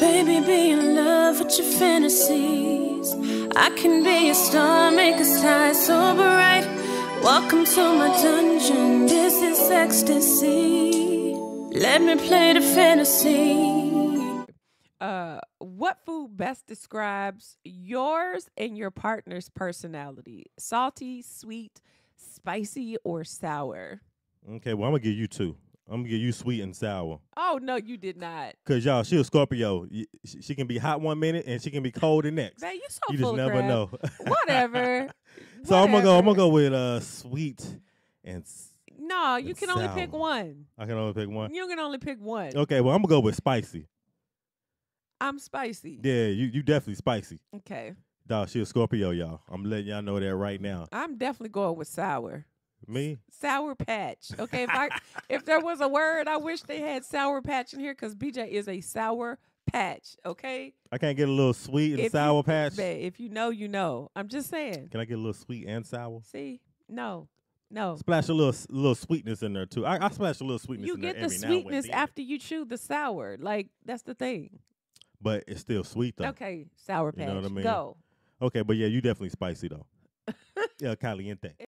Baby, be in love with your fantasies. I can be a star, make a sky so bright. Welcome to my dungeon, this is ecstasy. Let me play the fantasy. What food best describes yours and your partner's personality? Salty, sweet, spicy, or sour? Okay, well, I'm going to give you two. I'm going to give you sweet and sour. Oh, no, you did not. Because, y'all, she a Scorpio. She can be hot one minute and she can be cold the next. Man, you so you full just never crap. Know. Whatever. So I'm gonna go with sweet and no, you and can sour. Only pick one. I can only pick one? You can only pick one. Okay, well, I'm going to go with spicy. I'm spicy. Yeah, you definitely spicy. Okay. Dog, she a Scorpio, y'all. I'm letting y'all know that right now. I'm definitely going with sour. Me? Sour Patch. Okay, if there was a word, I wish they had Sour Patch in here because BJ is a Sour Patch, okay? I can't get a little sweet and sour patch? If you know, you know. I'm just saying. Can I get a little sweet and sour? See? No. No. Splash a little sweetness in there, too. I splash a little sweetness in there every now and then. You get the sweetness after you chew the sour. Like, that's the thing. But it's still sweet, though. Okay, Sour Patch. You know what I mean? Go. Okay, but yeah, you definitely spicy, though. Yeah, caliente.